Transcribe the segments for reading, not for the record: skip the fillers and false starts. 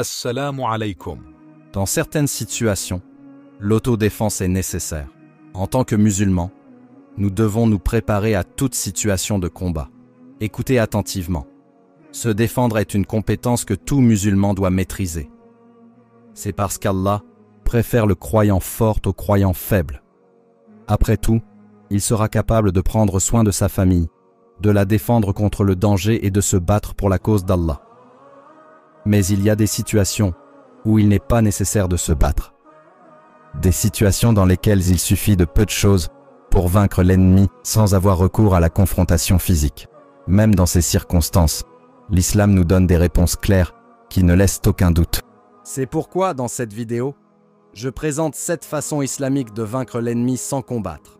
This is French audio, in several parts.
Assalamu alaikum. Dans certaines situations, l'autodéfense est nécessaire. En tant que musulmans, nous devons nous préparer à toute situation de combat. Écoutez attentivement. Se défendre est une compétence que tout musulman doit maîtriser. C'est parce qu'Allah préfère le croyant fort au croyant faible. Après tout, il sera capable de prendre soin de sa famille, de la défendre contre le danger et de se battre pour la cause d'Allah. Mais il y a des situations où il n'est pas nécessaire de se battre. Des situations dans lesquelles il suffit de peu de choses pour vaincre l'ennemi sans avoir recours à la confrontation physique. Même dans ces circonstances, l'islam nous donne des réponses claires qui ne laissent aucun doute. C'est pourquoi, dans cette vidéo, je présente 7 façons islamiques de vaincre l'ennemi sans combattre.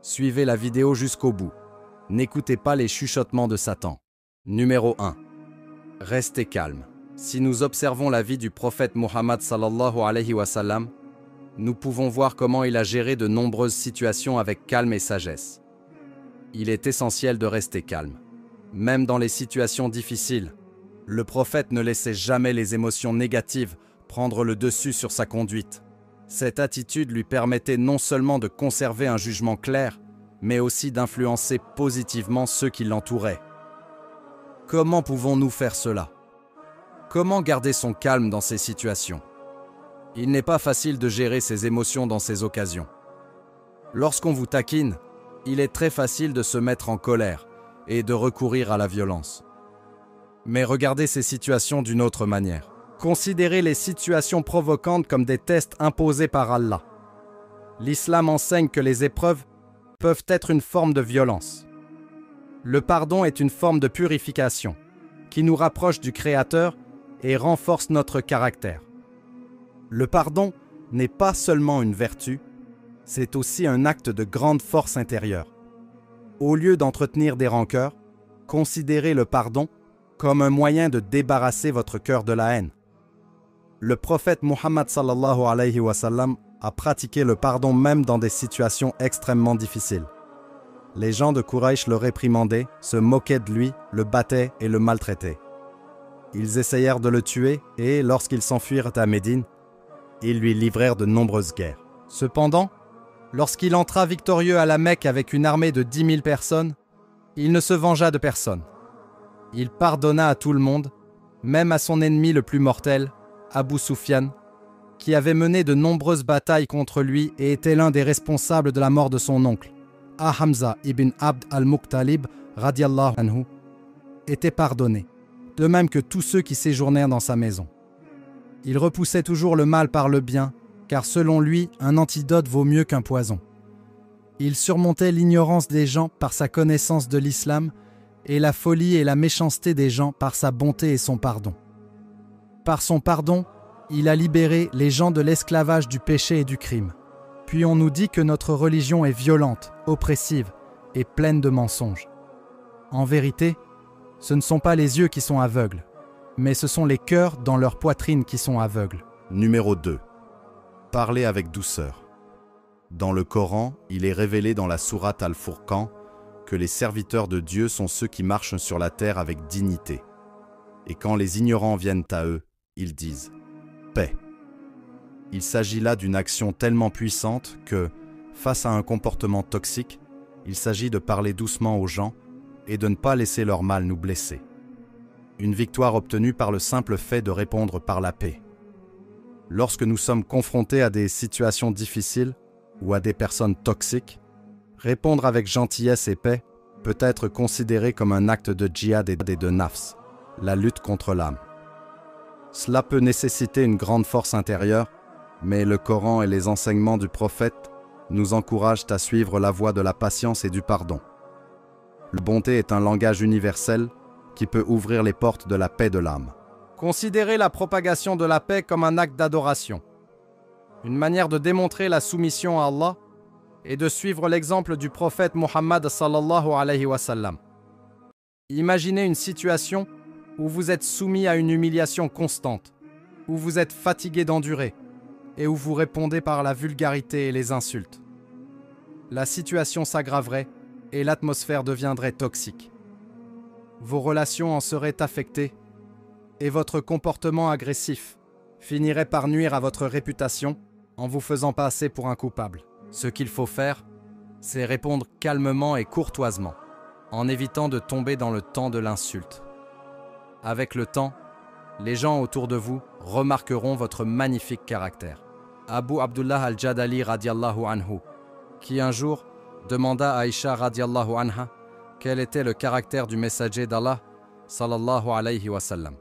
Suivez la vidéo jusqu'au bout. N'écoutez pas les chuchotements de Satan. Numéro 1. Restez calme. Si nous observons la vie du prophète Muhammad sallallahu alayhi wa sallam, nous pouvons voir comment il a géré de nombreuses situations avec calme et sagesse. Il est essentiel de rester calme. Même dans les situations difficiles, le prophète ne laissait jamais les émotions négatives prendre le dessus sur sa conduite. Cette attitude lui permettait non seulement de conserver un jugement clair, mais aussi d'influencer positivement ceux qui l'entouraient. Comment pouvons-nous faire cela? Comment garder son calme dans ces situations? Il n'est pas facile de gérer ses émotions dans ces occasions. Lorsqu'on vous taquine, il est très facile de se mettre en colère et de recourir à la violence. Mais regardez ces situations d'une autre manière. Considérez les situations provocantes comme des tests imposés par Allah. L'islam enseigne que les épreuves peuvent être une forme de violence. Le pardon est une forme de purification qui nous rapproche du Créateur et renforce notre caractère. Le pardon n'est pas seulement une vertu, c'est aussi un acte de grande force intérieure. Au lieu d'entretenir des rancœurs, considérez le pardon comme un moyen de débarrasser votre cœur de la haine. Le prophète Muhammad sallallahu alayhi wa sallam a pratiqué le pardon même dans des situations extrêmement difficiles. Les gens de Quraysh le réprimandaient, se moquaient de lui, le battaient et le maltraitaient. Ils essayèrent de le tuer et, lorsqu'ils s'enfuirent à Médine, ils lui livrèrent de nombreuses guerres. Cependant, lorsqu'il entra victorieux à la Mecque avec une armée de 10 000 personnes, il ne se vengea de personne. Il pardonna à tout le monde, même à son ennemi le plus mortel, Abu Sufyan, qui avait mené de nombreuses batailles contre lui et était l'un des responsables de la mort de son oncle. Hamza ibn Abd al-Muqtalib, radiallahu anhu, était pardonné, de même que tous ceux qui séjournèrent dans sa maison. Il repoussait toujours le mal par le bien, car selon lui, un antidote vaut mieux qu'un poison. Il surmontait l'ignorance des gens par sa connaissance de l'islam et la folie et la méchanceté des gens par sa bonté et son pardon. Par son pardon, il a libéré les gens de l'esclavage du péché et du crime. Puis on nous dit que notre religion est violente, oppressive et pleine de mensonges. En vérité, ce ne sont pas les yeux qui sont aveugles, mais ce sont les cœurs dans leur poitrine qui sont aveugles. Numéro 2. Parlez avec douceur. Dans le Coran, il est révélé dans la sourate Al-Furqan que les serviteurs de Dieu sont ceux qui marchent sur la terre avec dignité. Et quand les ignorants viennent à eux, ils disent « paix ». Il s'agit là d'une action tellement puissante que, face à un comportement toxique, il s'agit de parler doucement aux gens et de ne pas laisser leur mal nous blesser. Une victoire obtenue par le simple fait de répondre par la paix. Lorsque nous sommes confrontés à des situations difficiles ou à des personnes toxiques, répondre avec gentillesse et paix peut être considéré comme un acte de djihad et de nafs, la lutte contre l'âme. Cela peut nécessiter une grande force intérieure, mais le Coran et les enseignements du prophète nous encouragent à suivre la voie de la patience et du pardon. La bonté est un langage universel qui peut ouvrir les portes de la paix de l'âme. Considérez la propagation de la paix comme un acte d'adoration, une manière de démontrer la soumission à Allah et de suivre l'exemple du prophète Muhammad sallallahu alayhi wa sallam. Imaginez une situation où vous êtes soumis à une humiliation constante, où vous êtes fatigué d'endurer et où vous répondez par la vulgarité et les insultes. La situation s'aggraverait et l'atmosphère deviendrait toxique. Vos relations en seraient affectées et votre comportement agressif finirait par nuire à votre réputation en vous faisant passer pour un coupable. Ce qu'il faut faire, c'est répondre calmement et courtoisement, en évitant de tomber dans le temps de l'insulte. Avec le temps, les gens autour de vous remarqueront votre magnifique caractère. Abu Abdullah al-Jadali radiallahu anhu, qui un jour demanda à Aïcha radiallahu anha quel était le caractère du messager d'Allah sallallahu alayhi wa sallam.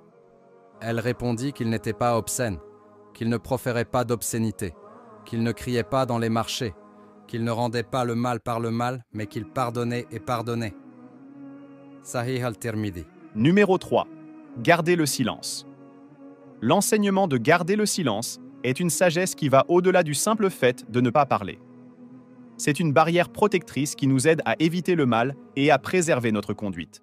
Elle répondit qu'il n'était pas obscène, qu'il ne proférait pas d'obscénité, qu'il ne criait pas dans les marchés, qu'il ne rendait pas le mal par le mal, mais qu'il pardonnait et pardonnait. Sahih al-Tirmidhi. Numéro 3. Garder le silence. L'enseignement de garder le silence est une sagesse qui va au-delà du simple fait de ne pas parler. C'est une barrière protectrice qui nous aide à éviter le mal et à préserver notre conduite.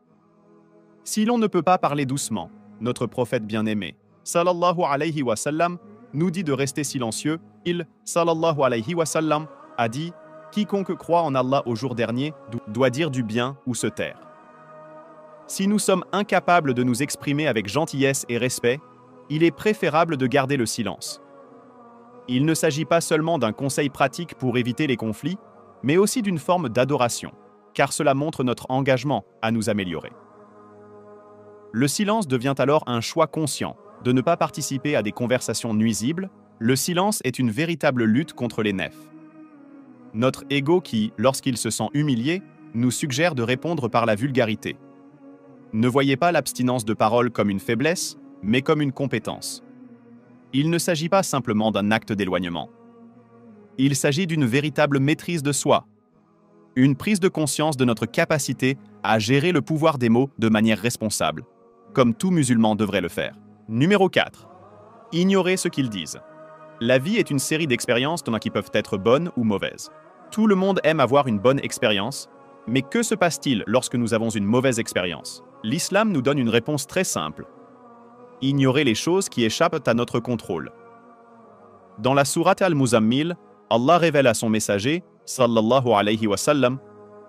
Si l'on ne peut pas parler doucement, notre prophète bien-aimé, sallallahu alayhi wa sallam, nous dit de rester silencieux. Il, sallallahu alayhi wa sallam, a dit « Quiconque croit en Allah au jour dernier doit dire du bien ou se taire. » Si nous sommes incapables de nous exprimer avec gentillesse et respect, il est préférable de garder le silence. Il ne s'agit pas seulement d'un conseil pratique pour éviter les conflits, mais aussi d'une forme d'adoration, car cela montre notre engagement à nous améliorer. Le silence devient alors un choix conscient de ne pas participer à des conversations nuisibles. Le silence est une véritable lutte contre les nefs. Notre ego qui, lorsqu'il se sent humilié, nous suggère de répondre par la vulgarité. Ne voyez pas l'abstinence de parole comme une faiblesse, mais comme une compétence. Il ne s'agit pas simplement d'un acte d'éloignement. Il s'agit d'une véritable maîtrise de soi, une prise de conscience de notre capacité à gérer le pouvoir des mots de manière responsable, comme tout musulman devrait le faire. Numéro 4. Ignorer ce qu'ils disent. La vie est une série d'expériences qui peuvent être bonnes ou mauvaises. Tout le monde aime avoir une bonne expérience, mais que se passe-t-il lorsque nous avons une mauvaise expérience? L'islam nous donne une réponse très simple. Ignorer les choses qui échappent à notre contrôle. Dans la sourate Al-Muzammil, Allah révèle à son messager, sallallahu alayhi wa sallam,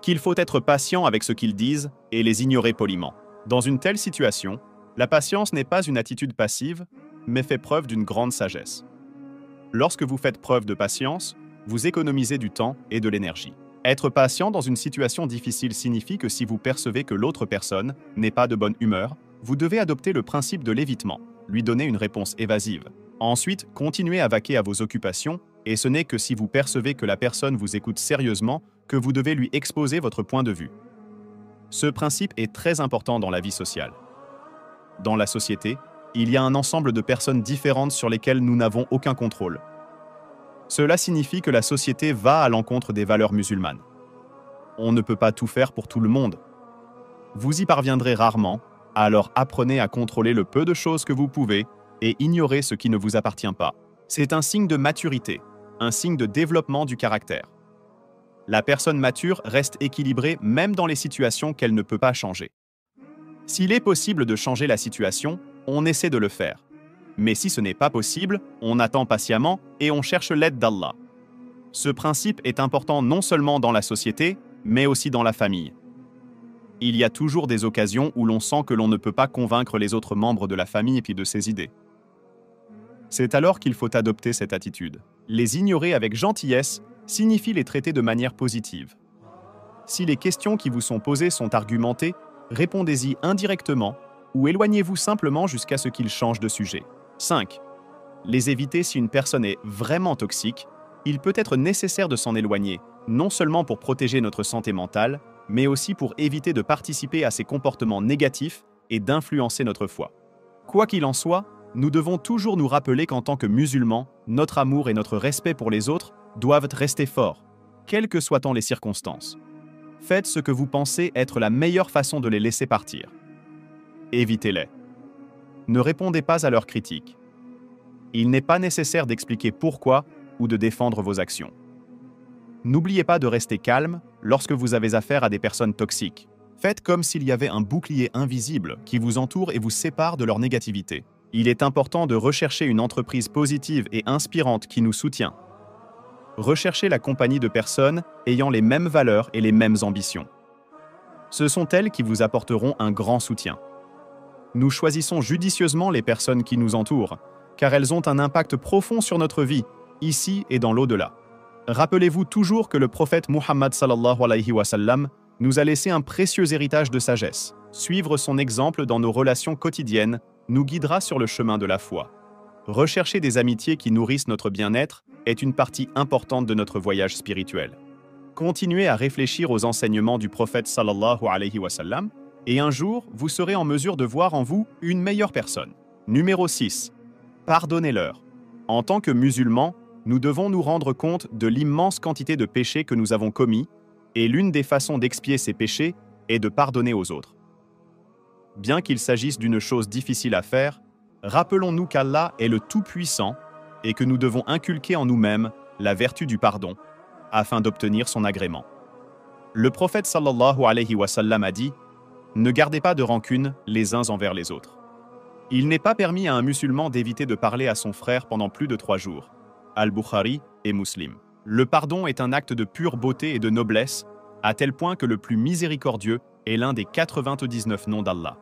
qu'il faut être patient avec ce qu'ils disent et les ignorer poliment. Dans une telle situation, la patience n'est pas une attitude passive, mais fait preuve d'une grande sagesse. Lorsque vous faites preuve de patience, vous économisez du temps et de l'énergie. Être patient dans une situation difficile signifie que si vous percevez que l'autre personne n'est pas de bonne humeur, vous devez adopter le principe de l'évitement, lui donner une réponse évasive. Ensuite, continuez à vaquer à vos occupations, et ce n'est que si vous percevez que la personne vous écoute sérieusement que vous devez lui exposer votre point de vue. Ce principe est très important dans la vie sociale. Dans la société, il y a un ensemble de personnes différentes sur lesquelles nous n'avons aucun contrôle. Cela signifie que la société va à l'encontre des valeurs musulmanes. On ne peut pas tout faire pour tout le monde. Vous y parviendrez rarement, alors apprenez à contrôler le peu de choses que vous pouvez et ignorez ce qui ne vous appartient pas. C'est un signe de maturité, un signe de développement du caractère. La personne mature reste équilibrée même dans les situations qu'elle ne peut pas changer. S'il est possible de changer la situation, on essaie de le faire. Mais si ce n'est pas possible, on attend patiemment et on cherche l'aide d'Allah. Ce principe est important non seulement dans la société, mais aussi dans la famille. Il y a toujours des occasions où l'on sent que l'on ne peut pas convaincre les autres membres de la famille et de ses idées. C'est alors qu'il faut adopter cette attitude. Les ignorer avec gentillesse signifie les traiter de manière positive. Si les questions qui vous sont posées sont argumentées, répondez-y indirectement ou éloignez-vous simplement jusqu'à ce qu'ils changent de sujet. 5. Les éviter. Si une personne est vraiment toxique, il peut être nécessaire de s'en éloigner, non seulement pour protéger notre santé mentale, mais aussi pour éviter de participer à ces comportements négatifs et d'influencer notre foi. Quoi qu'il en soit, nous devons toujours nous rappeler qu'en tant que musulmans, notre amour et notre respect pour les autres doivent rester forts, quelles que soient les circonstances. Faites ce que vous pensez être la meilleure façon de les laisser partir. Évitez-les. Ne répondez pas à leurs critiques. Il n'est pas nécessaire d'expliquer pourquoi ou de défendre vos actions. N'oubliez pas de rester calme lorsque vous avez affaire à des personnes toxiques. Faites comme s'il y avait un bouclier invisible qui vous entoure et vous sépare de leur négativité. Il est important de rechercher une entreprise positive et inspirante qui nous soutient. Recherchez la compagnie de personnes ayant les mêmes valeurs et les mêmes ambitions. Ce sont elles qui vous apporteront un grand soutien. nous choisissons judicieusement les personnes qui nous entourent, car elles ont un impact profond sur notre vie, ici et dans l'au-delà. Rappelez-vous toujours que le prophète Muhammad sallallahu alayhi wa sallam nous a laissé un précieux héritage de sagesse. Suivre son exemple dans nos relations quotidiennes nous guidera sur le chemin de la foi. Rechercher des amitiés qui nourrissent notre bien-être est une partie importante de notre voyage spirituel. Continuez à réfléchir aux enseignements du prophète sallallahu alayhi wa sallam et un jour, vous serez en mesure de voir en vous une meilleure personne. Numéro 6. Pardonnez-leur. En tant que musulmans, nous devons nous rendre compte de l'immense quantité de péchés que nous avons commis, et l'une des façons d'expier ces péchés est de pardonner aux autres. Bien qu'il s'agisse d'une chose difficile à faire, rappelons-nous qu'Allah est le Tout-Puissant et que nous devons inculquer en nous-mêmes la vertu du pardon, afin d'obtenir son agrément. Le prophète sallallahu alayhi wa sallam a dit « Ne gardez pas de rancune les uns envers les autres. » Il n'est pas permis à un musulman d'éviter de parler à son frère pendant plus de 3 jours. Al-Bukhari et Muslim. Le pardon est un acte de pure beauté et de noblesse, à tel point que le plus miséricordieux est l'un des 99 noms d'Allah.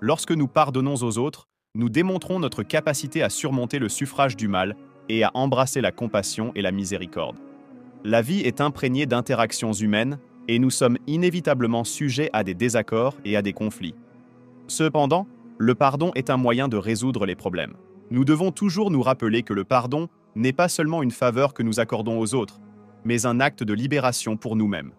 Lorsque nous pardonnons aux autres, nous démontrons notre capacité à surmonter le suffrage du mal et à embrasser la compassion et la miséricorde. La vie est imprégnée d'interactions humaines et nous sommes inévitablement sujets à des désaccords et à des conflits. Cependant, le pardon est un moyen de résoudre les problèmes. Nous devons toujours nous rappeler que le pardon n'est pas seulement une faveur que nous accordons aux autres, mais un acte de libération pour nous-mêmes.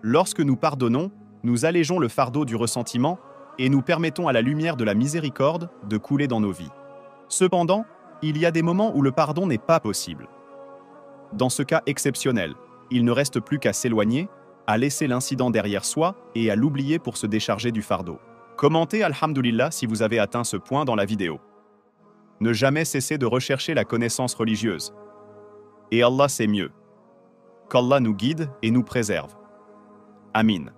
Lorsque nous pardonnons, nous allégeons le fardeau du ressentiment et nous permettons à la lumière de la miséricorde de couler dans nos vies. Cependant, il y a des moments où le pardon n'est pas possible. Dans ce cas exceptionnel, il ne reste plus qu'à s'éloigner, à laisser l'incident derrière soi et à l'oublier pour se décharger du fardeau. Commentez Alhamdulillah si vous avez atteint ce point dans la vidéo. Ne jamais cesser de rechercher la connaissance religieuse. Et Allah sait mieux. Qu'Allah nous guide et nous préserve. Amin.